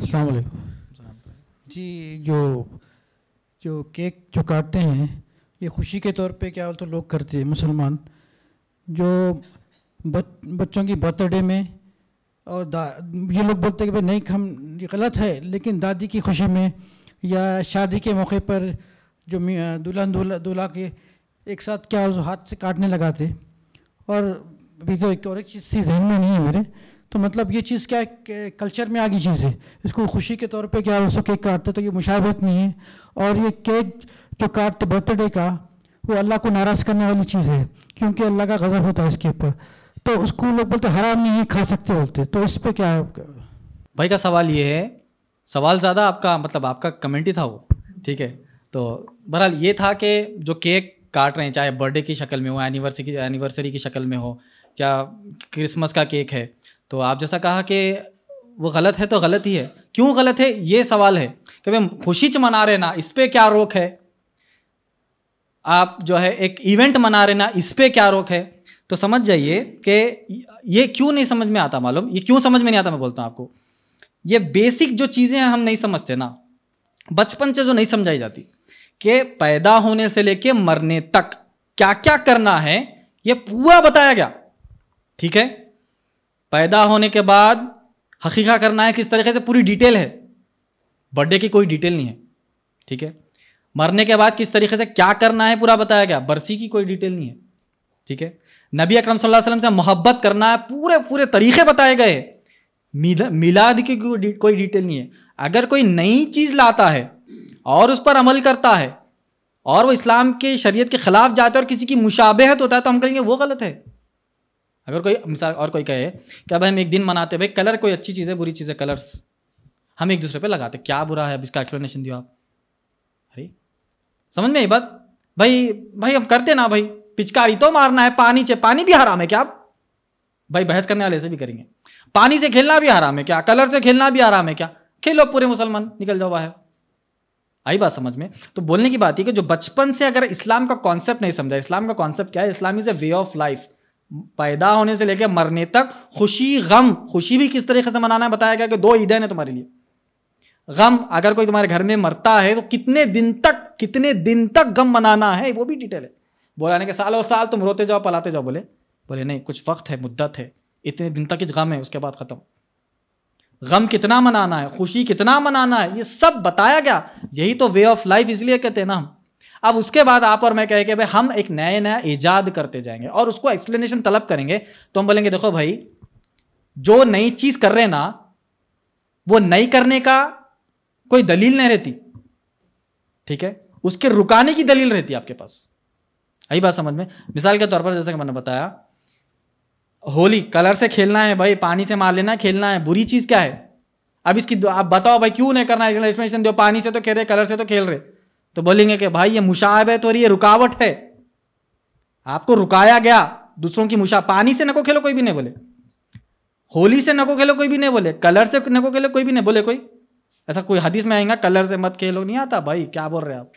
अस्सलाम वालेकुम जी। जो केक जो काटते हैं ये खुशी के तौर पे क्या बोलते लोग करते हैं मुसलमान, जो बच्चों की बर्थडे में, और ये लोग बोलते हैं कि भाई नहीं हम ये गलत है, लेकिन दादी की खुशी में या शादी के मौके पर जो दुल्हन दूल्हा के एक साथ क्या हाथ से काटने लगाते। और अभी तो एक और एक चीज़ थी जहन में नहीं है मेरे, तो मतलब ये चीज़ क्या कल्चर में आ गई चीज़ है, इसको खुशी के तौर पे क्या उसको केक काटते, तो ये मुशाबहत नहीं है। और ये केक जो काटते बर्थडे का वो अल्लाह को नाराज़ करने वाली चीज़ है, क्योंकि अल्लाह का गज़ब होता है इसके ऊपर, तो उसको लोग बोलते हराम नहीं है, खा सकते बोलते। तो इस पर क्या है भाई का सवाल? ये है सवाल ज़्यादा आपका मतलब आपका कमेंट ही था वो, ठीक है। तो बहरहाल ये था कि जो केक काट रहे हैं चाहे बर्थडे की शक्ल में हो, एनिवर्सरी की शक्ल में हो, या क्रिसमस का केक है, तो आप जैसा कहा कि वो गलत है, तो गलत ही है। क्यों गलत है ये सवाल है कि भाई खुशी च मना रहे ना, इस पर क्या रोक है? आप जो है एक इवेंट मना रहे ना, इस पर क्या रोक है? तो समझ जाइए कि ये क्यों नहीं समझ में आता, मालूम ये क्यों समझ में नहीं आता? मैं बोलता हूँ आपको, ये बेसिक जो चीज़ें हम नहीं समझते ना, बचपन से जो नहीं समझाई जाती कि पैदा होने से लेके मरने तक क्या क्या करना है, ये पूरा बताया गया, ठीक है। पैदा होने के बाद हकीका करना है किस तरीके से, पूरी डिटेल है, बर्थडे की कोई डिटेल नहीं है, ठीक है। मरने के बाद किस तरीके से क्या करना है पूरा बताया गया, बरसी की कोई डिटेल नहीं है, ठीक है। नबी अकरम सल्लल्लाहु अलैहि वसल्लम से मोहब्बत करना है, पूरे पूरे तरीके बताए गए। मिलाद की कोई डिटेल नहीं है। अगर कोई नई चीज़ लाता है और उस पर अमल करता है और वो इस्लाम के शरीयत के खिलाफ जाता है और किसी की मुशाबहत होता है, तो हम कहेंगे वो गलत है। अगर कोई मिसाल और कोई कहे क्या भाई हम एक दिन मनाते, भाई कलर कोई अच्छी चीज़ है बुरी चीज़ है, कलर्स हम एक दूसरे पे लगाते, क्या बुरा है? अब इसका एक्सप्लेनेशन दियो आप। अरे समझ में आई बात? भाई भाई हम करते ना, भाई पिचकारी तो मारना है, पानी भी हराम है क्या? आप भाई बहस करने वाले से भी करेंगे, पानी से खेलना भी हराम है क्या? कलर से खेलना भी हराम है क्या? खेलो पूरे मुसलमान निकल जाओ बाहर। आई बात समझ में? तो बोलने की बात है कि जो बचपन से अगर इस्लाम का कॉन्सेप्ट नहीं समझा, इस्लाम का कॉन्सेप्ट क्या है, Islam is a way of life. पैदा होने से लेकर मरने तक खुशी गम, खुशी भी किस तरीके से मनाना है बताया गया कि 2 ईदें हैं तुम्हारे लिए। गम, अगर कोई तुम्हारे घर में मरता है तो कितने दिन तक गम मनाना है वो भी डिटेल है। बोला नहीं कि सालों साल तुम रोते जाओ पलाते जाओ, बोले नहीं, कुछ वक्त है, मुद्दत है, इतने दिन तक इस गम है, उसके बाद खत्म। गम कितना मनाना है, खुशी कितना मनाना है, ये सब बताया गया। यही तो वे ऑफ लाइफ इसलिए कहते हैं ना हम। अब उसके बाद आप और मैं कहे कि भाई हम एक नया इजाद करते जाएंगे और उसको एक्सप्लेनेशन तलब करेंगे, तो हम बोलेंगे देखो भाई जो नई चीज़ कर रहे हैं ना, वो नई करने का कोई दलील नहीं रहती, ठीक है, उसके रुकाने की दलील रहती है आपके पास। यही बात समझ में? मिसाल के तौर पर जैसे कि मैंने बताया, होली कलर से खेलना है, भाई पानी से मार लेना, खेलना है, बुरी चीज़ क्या है? अब इसकी आप बताओ भाई क्यों नहीं करना है, एक्सप्लेनेशन दो। पानी से तो खेल रहे, कलर से तो खेल रहे, तो बोलेंगे कि भाई ये मुशाबहत हो रही है, रुकावट है, आपको रुकाया गया दूसरों की मुशा। पानी से नको खेलो कोई भी नहीं बोले, होली से नको खेलो कोई भी नहीं बोले, कलर से नको खेलो कोई भी नहीं बोले। कोई ऐसा कोई हदीस में आएगा कलर से मत खेलो, नहीं आता भाई, क्या बोल रहे आप?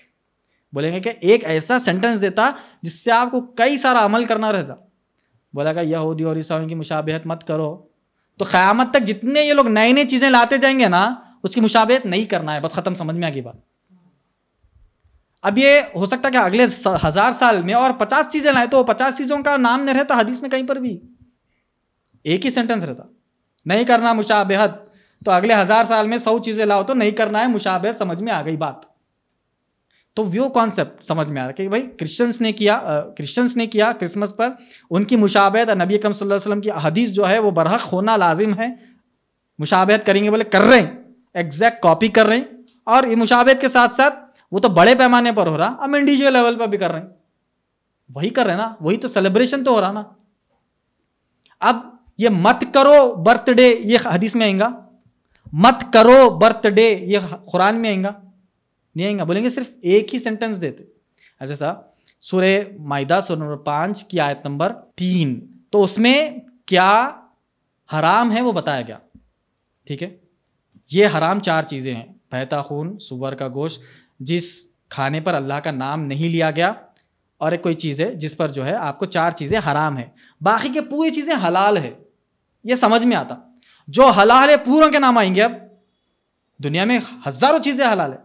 बोलेंगे कि एक ऐसा सेंटेंस देता जिससे आपको कई सारा अमल करना रहता। बोलेगा यहूदी और ईसाइयों की मुशाबहत मत करो। तो क़यामत तक जितने ये लोग नई नई चीज़ें लाते जाएंगे ना, उसकी मुशाबहत नहीं करना है, बस ख़त्म। समझ में आ गई बात? अब ये हो सकता है कि अगले 1000 साल में और 50 चीज़ें लाए, तो 50 चीज़ों का नाम नहीं रहता हदीस में कहीं पर भी, एक ही सेंटेंस रहता, नहीं करना मुशाबहत। तो अगले 1000 साल में 100 चीज़ें लाओ तो नहीं करना है मुशाबहत। समझ में आ गई बात? तो वो कॉन्सेप्ट समझ में आ रहा है कि भाई क्रिश्चियंस ने किया क्रिसमस पर, उनकी मुशाबहत नबी अकरम सल्लल्लाहु अलैहि वसल्लम की हदीस जो है वो बरहक होना लाजिम है। मुशाबहत करेंगे बोले कर रहे हैं, एग्जैक्ट कॉपी कर रहे हैं, और ये मुशाबहत के साथ साथ वो तो बड़े पैमाने पर हो रहा, हम इंडिविजुअल लेवल पर भी कर रहे हैं, वही कर रहे हैं ना, वही तो सेलिब्रेशन तो हो रहा ना। अब ये मत करो बर्थडे, ये हदीस में आएगा, मत करो बर्थडे, ये कुरान में आएगा, नहीं आएगा। बोलेंगे सिर्फ एक ही सेंटेंस देते। अच्छा साहब, सूरे माइदा सूर नंबर 5 की आयत नंबर 3, तो उसमें क्या हराम है वो बताया गया, ठीक है। ये हराम 4 चीज़ें हैं, बहता खून, सुअर का गोश्त, जिस खाने पर अल्लाह का नाम नहीं लिया गया, और एक कोई चीज़ है जिस पर जो है आपको 4 चीज़ें हराम है, बाकी के पूरी चीज़ें हलाल है। ये समझ में आता, जो हलाल है पूरों के नाम आएंगे। अब दुनिया में हज़ारों चीज़ें हलाल है,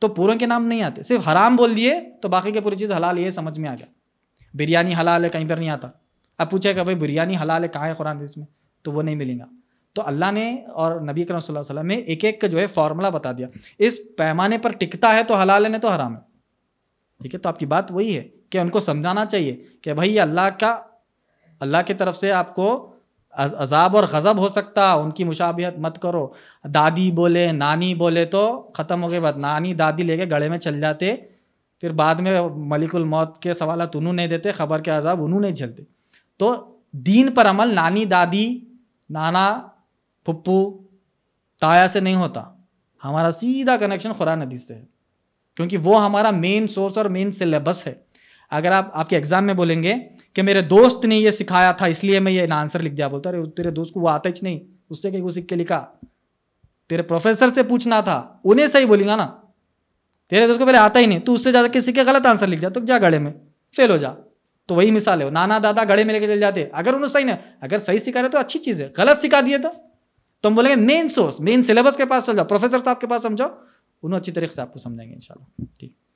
तो पूरों के नाम नहीं आते, सिर्फ हराम बोल दिए तो बाकी के पूरी चीज़ हलाल है, समझ में आ गया। बिरयानी हलाल है, कहीं पर नहीं आता। अब पूछेगा भाई बिरयानी हलाल है कहाँ है कुरान हदीस में, तो वो नहीं मिलेगा। तो अल्लाह ने और नबी करीम सल्लल्लाहु अलैहि वसल्लम ने एक एक का जो है फॉर्मूला बता दिया, इस पैमाने पर टिकता है तो हलाल है नहीं तो हराम है। ठीक है, तो आपकी बात वही है कि उनको समझाना चाहिए कि भाई अल्लाह की तरफ से आपको अजाब और गज़ब हो सकता, उनकी मुशाबिहत मत करो। दादी बोले नानी बोले तो ख़त्म हो गई बात, नानी दादी लेके गले में चल जाते, फिर बाद में मलिकुल मौत के सवालात उन्होंने नहीं देते, ख़बर के अजाब उन्होंने नहीं झेलते। तो दीन पर अमल नानी दादी नाना फुप्पू ताया से नहीं होता, हमारा सीधा कनेक्शन कुरान हदीस से है, क्योंकि वो हमारा मेन सोर्स और मेन सिलेबस है। अगर आप आपके एग्ज़ाम में बोलेंगे कि मेरे दोस्त ने ये सिखाया था इसलिए मैं ये आंसर लिख दिया, बोलता अरे तेरे दोस्त को वो आता ही नहीं, उससे कहीं कुछ सीख के लिखा, तेरे प्रोफेसर से पूछना था उन्हें, सही बोलेगा ना। तेरे दोस्त को पहले आता ही नहीं, तू उससे ज़्यादा किसी के गलत आंसर लिख जा, तो जा गड़े में फेल हो जा। तो वही मिसाल है, नाना दादा गड़े में लेके चले जाते, अगर उन्होंने सही ना, अगर सही सिखा रहे तो अच्छी चीज़ है, गलत सिखा दिए तो हम बोलेंगे मेन सोर्स मेन सिलेबस के पास चल जाओ, प्रोफेसर साहब के पास समझो, उन्होंने अच्छी तरीके से आपको समझाएंगे इंशाल्लाह। ठीक।